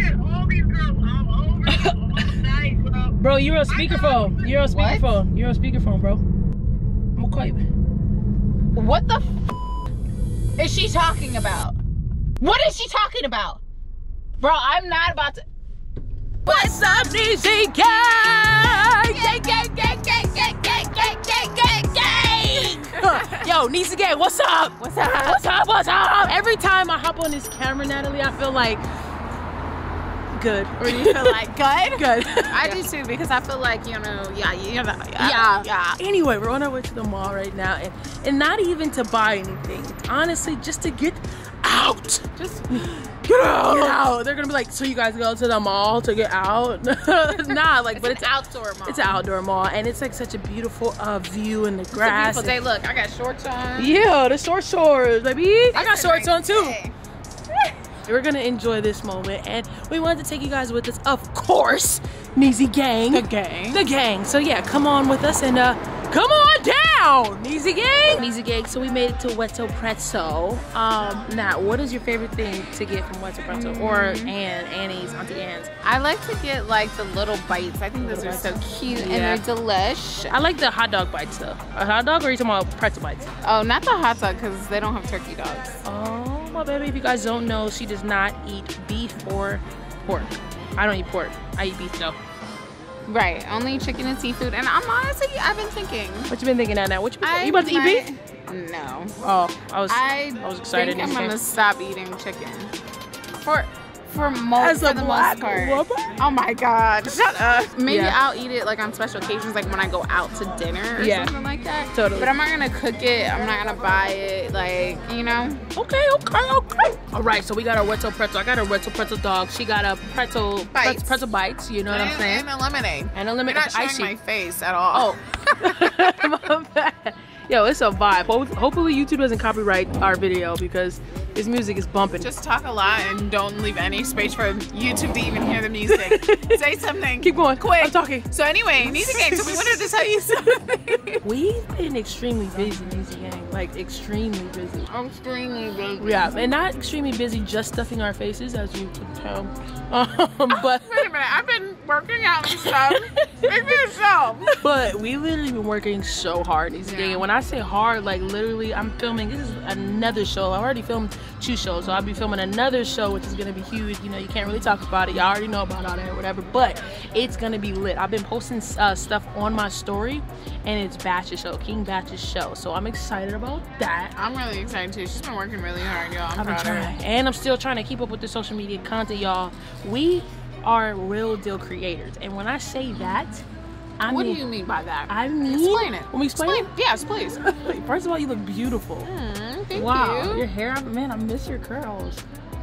at all these girls all over all night, bro. Bro, you're on speakerphone. You're on speakerphone. What? You're on speakerphone, bro. I'm gonna call you. What the f is she talking about? What is she talking about? Bro, I'm not about to. What's up, Neesy Gang? Gang, gang, gang, gang, gang, gang, gang, gang, gang, gang. Yo, Neesy Gang, what's up? What's up? What's up? What's up? Every time I hop on this camera, Natalie, I feel like good. Or you feel like good? Good. I do too, because I feel like, you know, yeah. Anyway, we're on our way to the mall right now, and not even to buy anything. It's honestly just to get out. Just get out. Get out. They're gonna be like, so you guys go to the mall to get out? Nah, like, but it's an outdoor mall. It's an outdoor mall, and it's like such a beautiful view in the grass. It's a beautiful day. Look, I got shorts on. Yeah, the short shorts, baby. It's I got shorts on too. We're gonna enjoy this moment, and we wanted to take you guys with us, of course. Neesy Gang. The gang. The gang. So yeah, come on with us and come on down, Neesy Gang. Neesy Gang, so we made it to Wetzel's Pretzel. Now, what is your favorite thing to get from Wetzel's Pretzel or Annie's, Auntie Ann's? I like to get like the little bites. I think those are so cute and they're delish. I like the hot dog bites though. A hot dog, or are you talking about pretzel bites? Oh, not the hot dog, because they don't have turkey dogs. Oh, my baby, if you guys don't know, she does not eat beef or pork. I don't eat pork. I eat beef though. Right, only chicken and seafood. And I'm honestly, I've been thinking. What you been thinking now? What you been thinking? You about to eat beef? No. Oh, I was excited. I'm gonna stop eating chicken. For the most part. Oh my God, shut up. Maybe I'll eat it like on special occasions, like when I go out to dinner or something like that. Totally. But I'm not gonna cook it. I'm not gonna buy it. Like, you know. Okay, okay, okay. All right, so we got our Wetzel's Pretzel. I got a Wetzel's Pretzel dog. She got a pretzel bites. Pretzel bites. You know what I'm saying? And a lemonade. And a lemonade. You're not showing my face at all. Oh. My bad. Yo, it's a vibe. Hopefully YouTube doesn't copyright our video because this music is bumping. Just talk a lot and don't leave any space for YouTube to even hear the music. Say something. Keep going. Quick. I'm talking. So anyway, Neesy Gang, so we wanted to tell you something. We've been extremely busy, Neesy Gang. Like, extremely busy. Extremely busy. Yeah, and not extremely busy just stuffing our faces, as you can tell. But wait a minute, I've been working out and stuff. But we've literally been working so hard, Neesy Gang. And when I say hard, like literally, I'm filming. This is another show. I already filmed 2 shows, so I'll be filming another show, which is gonna be huge. You know, you can't really talk about it. Y'all already know about all that or whatever, but it's gonna be lit. I've been posting stuff on my story, and it's Batch's show, King Batch's show. So I'm excited about that. I'm really excited too. She's been working really hard, y'all. I'm proud of her. And I'm still trying to keep up with the social media content, y'all. We are real deal creators, and when I say that, I mean, what do you mean by that? I mean, explain it. When we explain it? Yes, please. First of all, you look beautiful. Thank you. Wow, your hair, man, I miss your curls.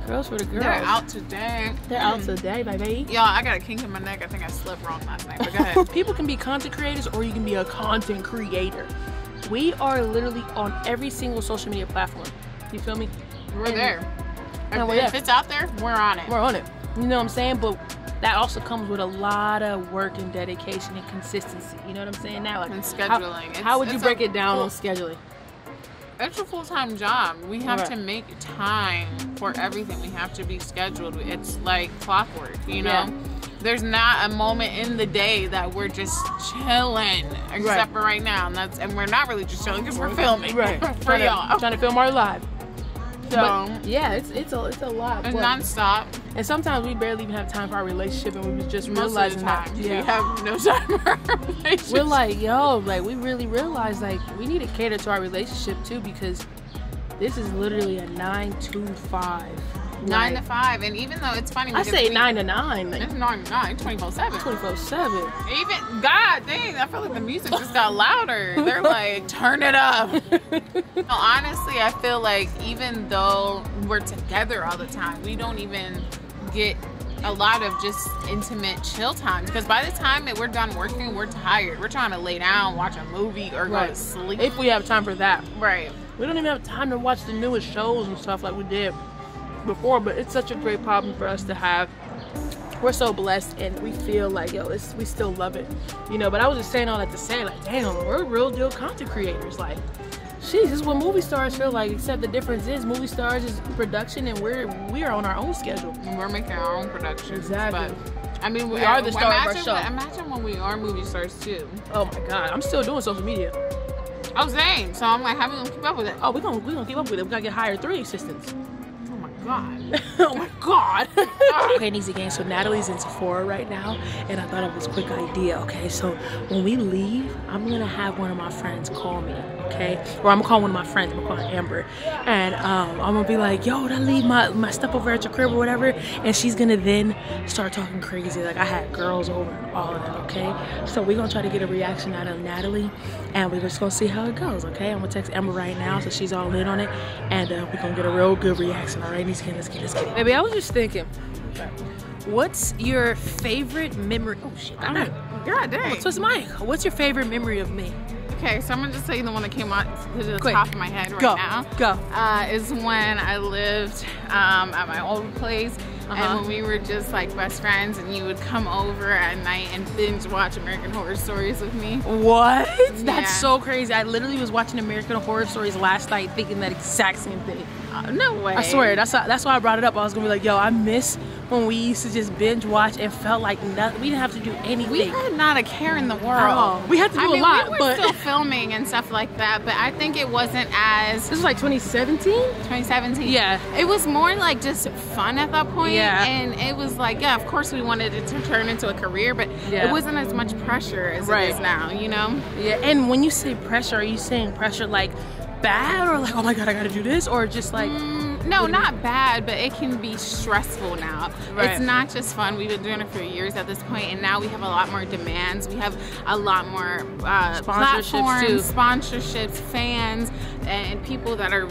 Girls for the girls. They're out today. They're out today, baby. Y'all, I got a kink in my neck. I think I slept wrong last night, but go ahead. People can be content creators, or you can be a content creator. We are literally on every single social media platform. You feel me? We're there. If it's out there, we're on it. We're on it. You know what I'm saying? But that also comes with a lot of work and dedication and consistency. You know what I'm saying? Now, like, and scheduling. How would you break it down on scheduling? It's a full-time job. We have to make time for everything. We have to be scheduled. It's like clockwork, you know? There's not a moment in the day that we're just chilling, except for right now. And we're not really just chilling because we're filming. For y'all. Trying to film our live. So, but yeah, it's a lot. It's non-stop. And sometimes we barely even have time for our relationship, and we just realizing that we have no time for our relationship. We're like, yo, like, we really realize, like, we need to cater to our relationship too, because this is literally a 9 to 5. 9 to 5, and even though it's funny, I say 9 to 9. Like, it's 9 to 9, 24/7. 24/7. Even God dang, I feel like the music just got louder. They're like, turn it up. Honestly, I feel like even though we're together all the time, we don't even get a lot of just intimate chill time, because by the time that we're done working, we're tired. We're trying to lay down, watch a movie, or go to sleep if we have time for that. Right. We don't even have time to watch the newest shows and stuff like we did before, but it's such a great problem for us to have. We're so blessed, and we feel like, yo, we still love it, you know. But I was just saying all that to say, like, damn, we're real deal content creators. Like, Sheesh, this is what movie stars feel like, except the difference is movie stars is production and we're on our own schedule. We're making our own productions. Exactly. But, I mean, we are the star of our show. Imagine when we are movie stars too. Oh my God, I'm still doing social media. I'm saying, so I'm like, how are we gonna keep up with it? Oh, we're gonna keep up with it. We gotta get hired 3 assistants. Oh my God. Oh my God. Okay, Neesy Gang, so Natalie's in Sephora right now, and I thought of this quick idea, okay? So when we leave, I'm gonna have one of my friends call me, okay? Or I'm gonna call one of my friends, I'm gonna call Amber. And I'm gonna be like, yo, did I leave my stuff over at your crib or whatever? And she's gonna then start talking crazy. Like, I had girls over and all of that, okay? So we're gonna try to get a reaction out of Natalie, and we're just gonna see how it goes, okay? I'm gonna text Amber right now, so she's all in on it, and we're gonna get a real good reaction, all right? Neesy Gang, let's get this. Baby, I was just thinking, what's your favorite memory? Oh shit, I'm not. God dang. So it's mine. What's your favorite memory of me? Okay, so I'm gonna just tell you the one that came out to the top of my head right now. Go. Is when I lived at my old place. And when we were just like best friends, and you would come over at night and binge watch American Horror Stories with me. What? Yeah. That's so crazy. I literally was watching American Horror Stories last night thinking that exact same thing. No way. I swear, that's why I brought it up. I was gonna be like, yo, I miss when we used to just binge watch and felt like nothing. We didn't have to do anything. We had not a care in the world. Oh, we had to do a lot, we were still filming and stuff like that, but I think it wasn't as... This was like 2017? 2017. Yeah. It was more like just fun at that point. Yeah. And it was like, yeah, of course we wanted it to turn into a career, but yeah, it wasn't as much pressure as it is now, you know? Yeah, and when you say pressure, are you saying pressure like bad, or like, oh my God, I gotta do this, or just like... No, not bad, but it can be stressful now. Right. It's not just fun. We've been doing it for years at this point, and now we have a lot more demands. We have a lot more sponsorships, fans, and people that are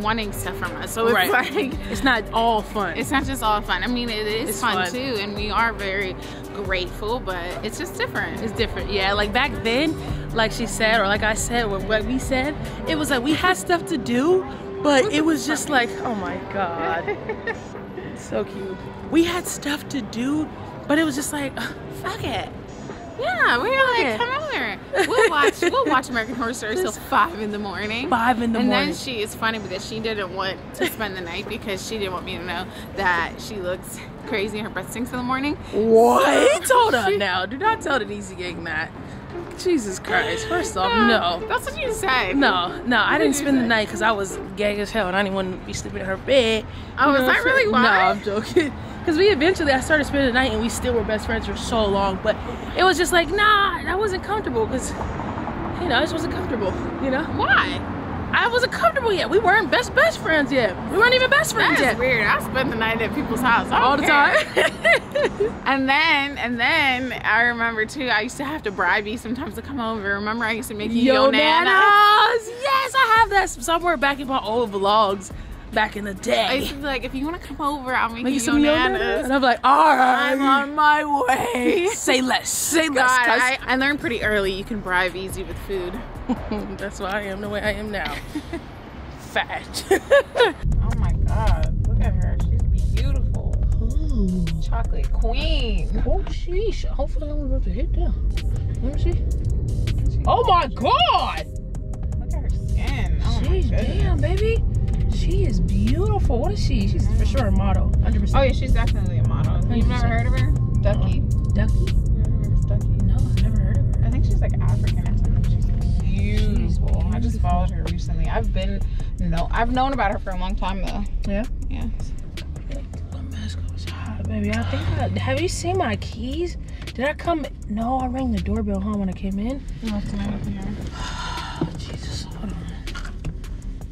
wanting stuff from us. So it's like... It's not all fun. It's not just all fun. I mean, it's fun too, and we are very grateful, but it's just different. It's different, yeah. Like back then, like she said, or like I said, or what we said, it was like we had stuff to do, but it was just like, oh my God. So cute. We had stuff to do, but it was just like, fuck it. Yeah, we were like, come over. We'll watch American Horror Stories till 5 in the morning. 5 in the morning. And then she is funny because she didn't want to spend the night because she didn't want me to know that she looks crazy and her breath stinks in the morning. What? Hold on now. Do not tell the Neesy Gang that. Jesus Christ, first off, no. That's what you said. No, I didn't spend the night because I was gay as hell and I didn't want to be sleeping in her bed. Oh, is that really why? No, I'm joking. Because we eventually, I started spending the night and we still were best friends for so long, but it was just like, nah, I wasn't comfortable because, you know, I just wasn't comfortable, you know? Why? I wasn't comfortable yet. We weren't best friends yet. We weren't even best friends yet. That's weird. I spend the night at people's house all the time. And then I remember too, I used to have to bribe you sometimes to come over. Remember I used to make you Yo Nanas? Yes, I have that somewhere back in my old vlogs back in the day. I used to be like, if you want to come over, I'll make you some Yo Nanas. And I'm like, all right. I'm on my way. Say less. Say less. God, I learned pretty early you can bribe easy with food. That's why I am the way I am now. Fat. Oh my God, look at her. She's beautiful. Ooh. Chocolate queen. Oh sheesh. Hopefully I won't have to hit them. Let me see. She's oh my God. Look at her skin. Oh she's damn, baby. She is beautiful. What is she? She's for sure a model. 100%. Oh yeah, she's definitely a model. 100%. You've never heard of her? Ducky. Ducky? Ducky. No, I've never heard of her. I think she's like African or something. Beautiful. I just followed her recently. I've known about her for a long time though. Yeah? Yeah. My mask was hot, baby. I think have you seen my keys? Did I come? No, I rang the doorbell home when I came in. No, it's not up here. Oh, Jesus, hold on.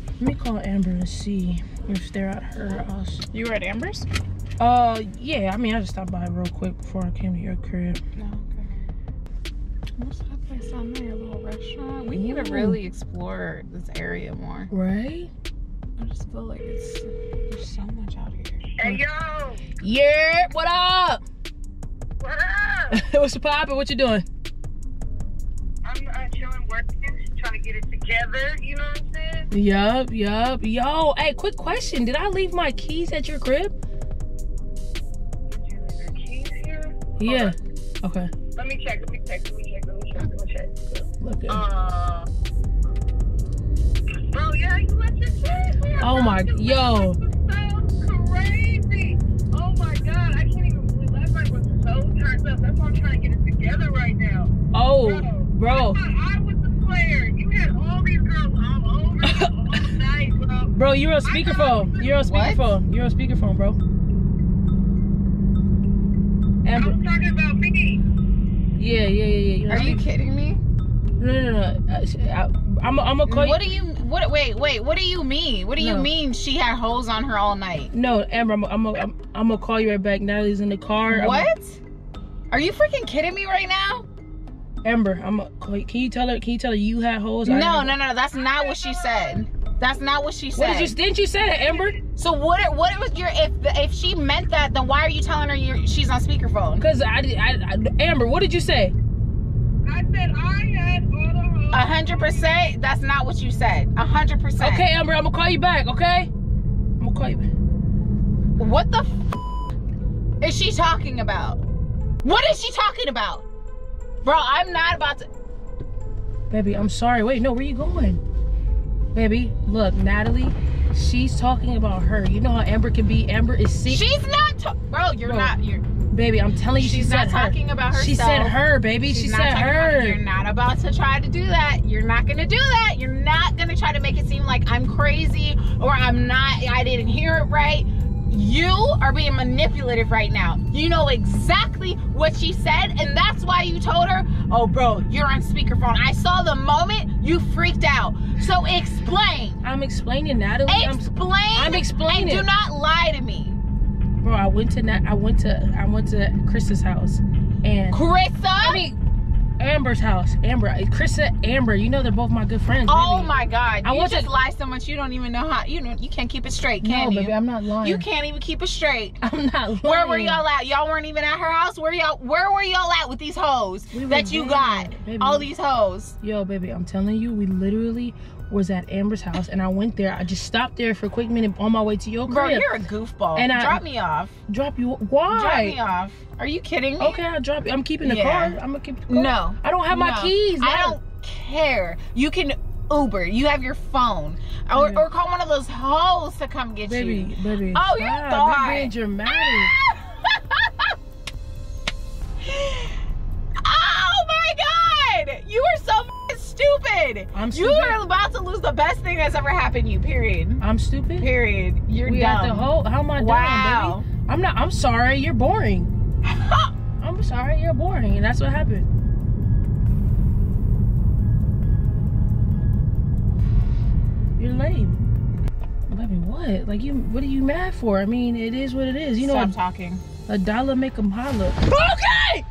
Let me call Amber and see if they're at her house. You were at Amber's? Yeah. I mean, I just stopped by real quick before I came to your crib. No, okay. What's that place on there? Restaurant. We need to really explore this area more. Right? I just feel like there's so much out here. Hey yo! Yeah, what up? What up? What's poppin'? What you doing? I'm chilling, working, trying to get it together, you know what I'm saying? Yup. Yo, hey, quick question. Did I leave my keys at your crib? Did you leave your keys here? Yeah. Okay. Let me check. Look at Oh yeah, you went to Sephora. Oh my, yo. Sounds crazy. Oh my God, I can't even believe last night was so turned up. That's why I'm trying to get it together right now. Oh, bro. I was the player. You had all these girls all over all night, bro. Bro, you're on speakerphone. You're on speakerphone. You're on speakerphone, bro. I was talking about me. Yeah. Are you kidding me? No. I'm gonna call you. What do you mean? What do you mean she had hoes on her all night? No, Amber, I'm gonna call you right back. Natalie's in the car. What? Are you freaking kidding me right now? Amber, can you tell her you had hoes? No, that's not what she said. That's not what she said. Didn't you say that, Amber? So what was your, if she meant that, then why are you telling her she's on speakerphone? Because Amber, what did you say? I said I had all the hoes. 100%? That's not what you said. 100%. Okay, Amber, I'm going to call you back, okay? I'm going to call you back. What the f is she talking about? What is she talking about? Bro, I'm not about to. Baby, I'm sorry. Wait, no, where you going? Baby, look, Natalie, she's talking about her. You know how Amber can be. Amber is sick. She's not talking. Bro, you're not. Baby, I'm telling you, she's not talking about herself. She said her, baby. She said her. You're not about to try to do that. You're not going to do that. You're not going to try to make it seem like I'm crazy or I didn't hear it right. You are being manipulative right now. You know exactly what she said, and that's why you told her, oh, bro, you're on speakerphone. I saw the moment you freaked out. So explain. I'm explaining, Natalie. Explain. I'm explaining. And do not lie to me. Bro, I went to Krista's house, and Krista. I mean, Amber's house. Amber, Krista, Amber. You know they're both my good friends. Oh baby. My God! You just lie so much you don't even know how. You can't keep it straight, can you? No, baby, I'm not lying. You can't even keep it straight. I'm not lying. Where were y'all at? Y'all weren't even at her house. Where were y'all at with these hoes that you got? All these hoes. Yo, baby, I'm telling you, we literally was at Amber's house, and I went there. I just stopped there for a quick minute on my way to your crib. Bro, you're a goofball. And drop me off. Drop you? Why? Drop me off. Are you kidding me? Okay, I'll drop you. I'm keeping the car. I'm gonna keep the car. No. I don't have my keys. I don't care. You can Uber. You have your phone. Or call one of those hoes to come get you. Baby. Oh, you thought. You're being dramatic. Oh, my God. You are so stupid. I'm stupid. You are about to lose the best thing that's ever happened to you, period. I'm stupid? Period. You're dumb. We got the whole, how am I dumb, baby? I'm sorry, you're boring. I'm sorry, you're boring, and that's what happened. You're lame. Baby, what? Like, what are you mad for? I mean, it is what it is. You know, stop talking. A dollar make them holler. Okay!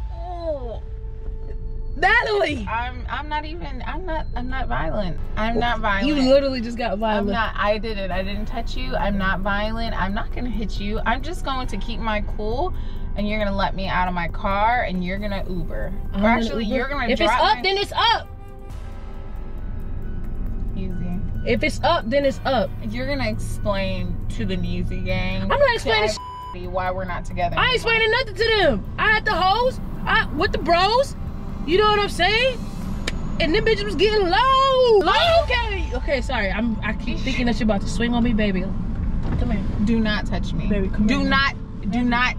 Natalie! I'm not violent. I'm not violent. You literally just got violent. I didn't touch you. I'm not violent. I'm not gonna hit you. I'm just going to keep my cool, and you're gonna let me out of my car, and you're gonna Uber. You're gonna drop me. If it's up, then it's up. Easy. If it's up, then it's up. You're gonna explain to the Neesy Gang. I'm not explaining why we're not together anymore. I ain't explaining nothing to them. I had the hoes, with the bros. You know what I'm saying? And them bitches was getting low. Okay, sorry. I keep thinking that you're about to swing on me, baby. Come here. Do not touch me. Baby, come here. Do not.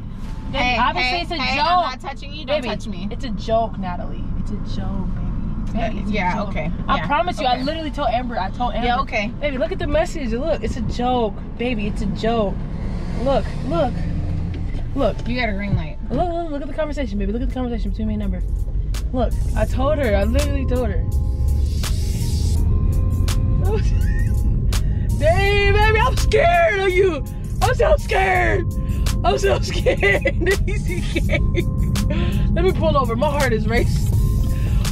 Hey, obviously it's a joke. I'm not touching you. Don't touch me. It's a joke, Natalie. It's a joke, baby. It's a joke. Okay. I promise you, I literally told Amber. Yeah, okay. Baby, look at the message. Look, it's a joke. Baby, it's a joke. Look. You got a green light. Look at the conversation, baby. Look at the conversation between me and Amber. Look, I literally told her. Dang, baby, I'm scared of you. I'm so scared. Let me pull over. My heart is racing.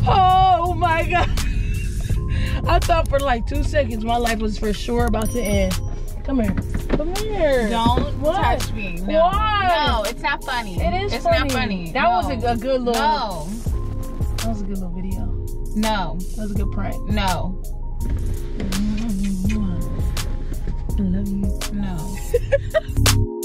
Oh, my God. I thought for like 2 seconds my life was for sure about to end. Come here. Don't touch me. No. Why? No, it's not funny. It's not funny. That was a good look. No. That was a good little video. No. That was a good prank. No. I love you. No.